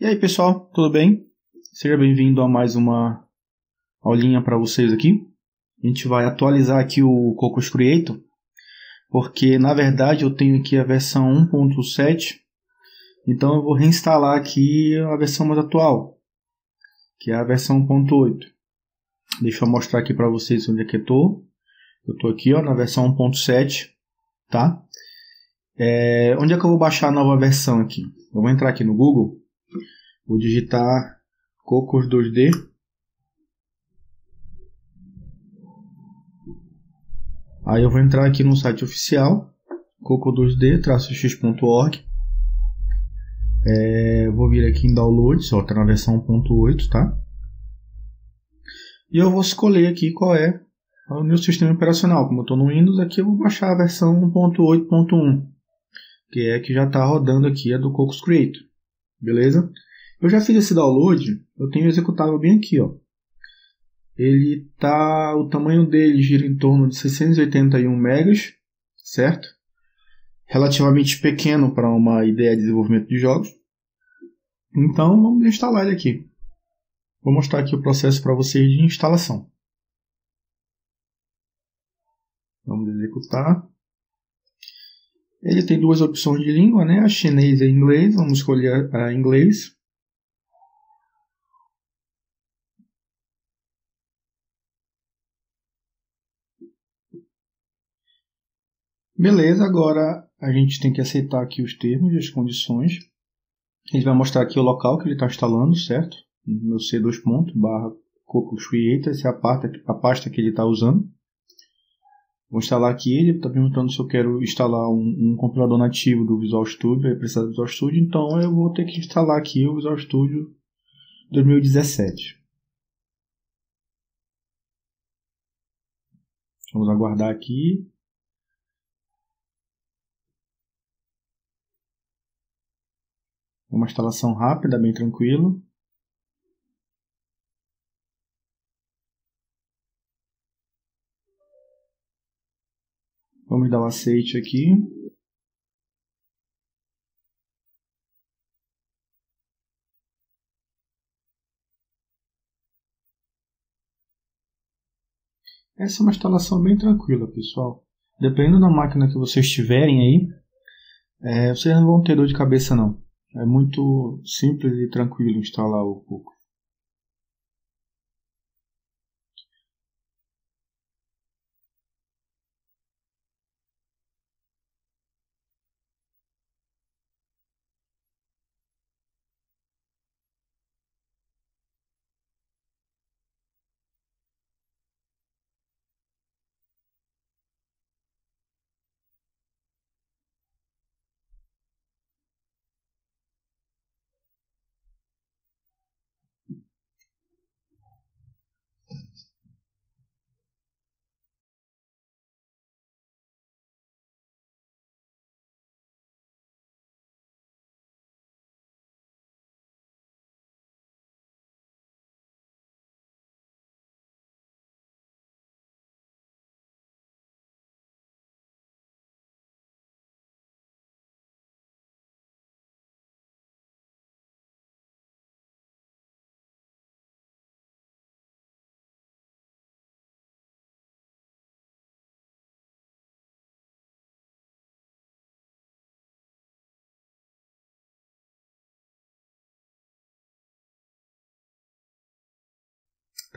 E aí pessoal, tudo bem? Seja bem-vindo a mais uma aulinha para vocês aqui. A gente vai atualizar aqui o Cocos2D-X, porque na verdade eu tenho aqui a versão 1.7, então eu vou reinstalar aqui a versão mais atual, que é a versão 1.8. Deixa eu mostrar aqui para vocês onde é que eu estou. Eu estou aqui ó, na versão 1.7, tá? Onde é que eu vou baixar a nova versão aqui? Eu vou entrar aqui no Google. Vou digitar Cocos2D . Aí eu vou entrar aqui no site oficial Cocos2D-X.org. Vou vir aqui em Downloads, está na versão 1.8, tá? E eu vou escolher aqui qual é o meu sistema operacional. Como eu estou no Windows, aqui eu vou baixar a versão 1.8.1, que é a que já está rodando aqui, a do Cocos2D-X. Beleza? Eu já fiz esse download, eu tenho o executável bem aqui, ó. Ele tá, o tamanho dele gira em torno de 681 megas, certo? Relativamente pequeno para uma ideia de desenvolvimento de jogos. Então, vamos instalar ele aqui. Vou mostrar aqui o processo para vocês de instalação. Vamos executar. Ele tem duas opções de língua, né? A chinês e a inglês. Vamos escolher a inglês. Beleza, agora a gente tem que aceitar aqui os termos e as condições. Ele vai mostrar aqui o local que ele está instalando, certo? Meu c://cocos2d-x, essa é a pasta que ele está usando. Vou instalar aqui, ele está perguntando se eu quero instalar um compilador nativo do Visual Studio, ele precisa do Visual Studio, então eu vou ter que instalar aqui o Visual Studio 2017. Vamos aguardar aqui. Uma instalação rápida, bem tranquilo. Vamos dar um aceite aqui. Essa é uma instalação bem tranquila, pessoal. Dependendo da máquina que vocês tiverem aí, vocês não vão ter dor de cabeça não. É muito simples e tranquilo instalar o Cocos.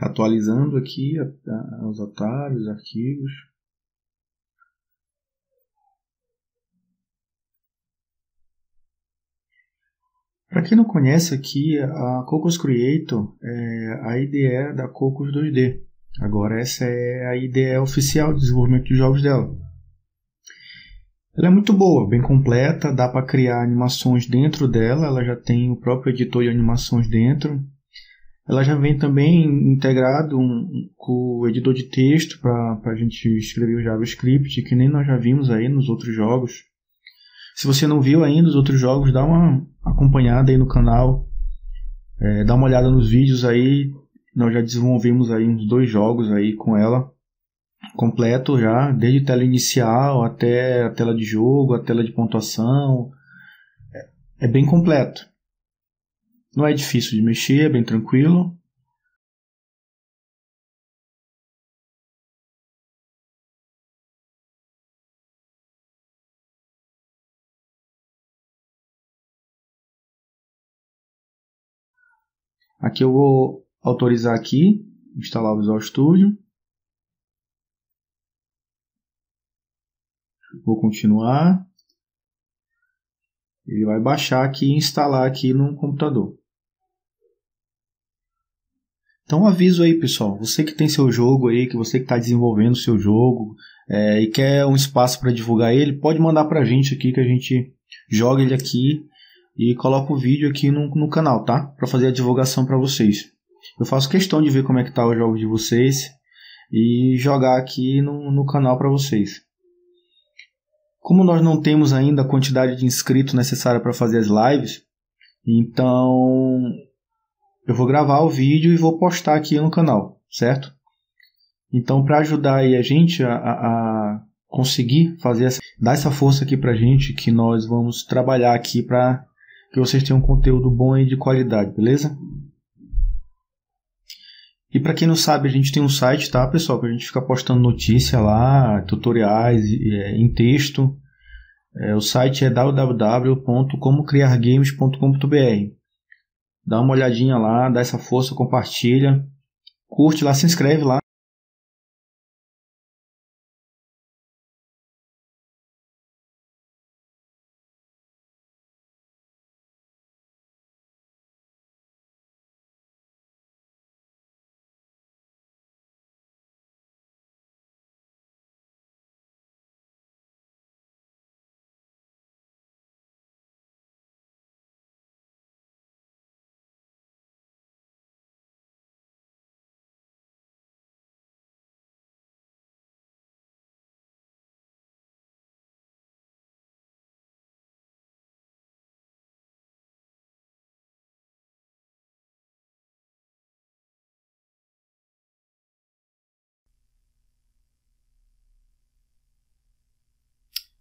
Está atualizando aqui os atalhos, os arquivos. Para quem não conhece aqui, a Cocos2D-X é a IDE da Cocos2D. Agora essa é a IDE oficial de desenvolvimento de jogos dela. Ela é muito boa, bem completa, dá para criar animações dentro dela, ela já tem o próprio editor de animações dentro. Ela já vem também integrado com o editor de texto para a gente escrever o JavaScript, que nem nós já vimos aí nos outros jogos. Se você não viu ainda os outros jogos, dá uma acompanhada aí no canal, dá uma olhada nos vídeos aí. Nós já desenvolvemos aí uns 2 jogos aí com ela, completo já, desde tela inicial até a tela de jogo, a tela de pontuação, é bem completo. Não é difícil de mexer, é bem tranquilo. Aqui eu vou autorizar aqui, instalar o Visual Studio. Vou continuar. Ele vai baixar aqui e instalar aqui no computador. Então aviso aí, pessoal, você que tem seu jogo aí, que você que está desenvolvendo seu jogo e quer um espaço para divulgar ele, pode mandar para a gente aqui que a gente joga ele aqui e coloca o vídeo aqui no canal, tá? Para fazer a divulgação para vocês. Eu faço questão de ver como é que tá o jogo de vocês e jogar aqui no canal para vocês. Como nós não temos ainda a quantidade de inscritos necessária para fazer as lives, então eu vou gravar o vídeo e vou postar aqui no canal, certo? Então, para ajudar aí a gente a conseguir fazer dar essa força aqui para a gente, que nós vamos trabalhar aqui para que vocês tenham um conteúdo bom e de qualidade, beleza? E para quem não sabe, a gente tem um site, tá, pessoal? Para a gente ficar postando notícia lá, tutoriais em texto. O site é www.comocriargames.com.br. Dá uma olhadinha lá, dá essa força, compartilha. Curte lá, se inscreve lá.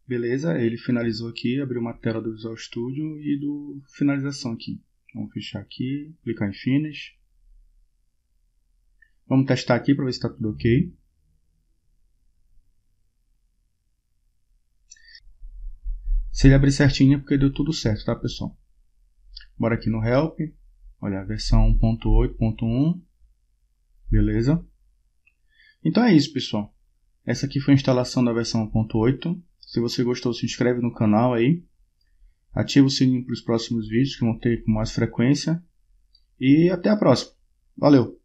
Beleza, ele finalizou aqui, abriu uma tela do Visual Studio e do finalização aqui. Vamos fechar aqui, clicar em Finish. Vamos testar aqui para ver se está tudo ok. Se ele abrir certinho é porque deu tudo certo, tá, pessoal? Bora aqui no Help. Olha, a versão 1.8.1. Beleza. Então é isso, pessoal. Essa aqui foi a instalação da versão 1.8. Se você gostou, se inscreve no canal aí, ativa o sininho para os próximos vídeos que vão ter com mais frequência e até a próxima. Valeu!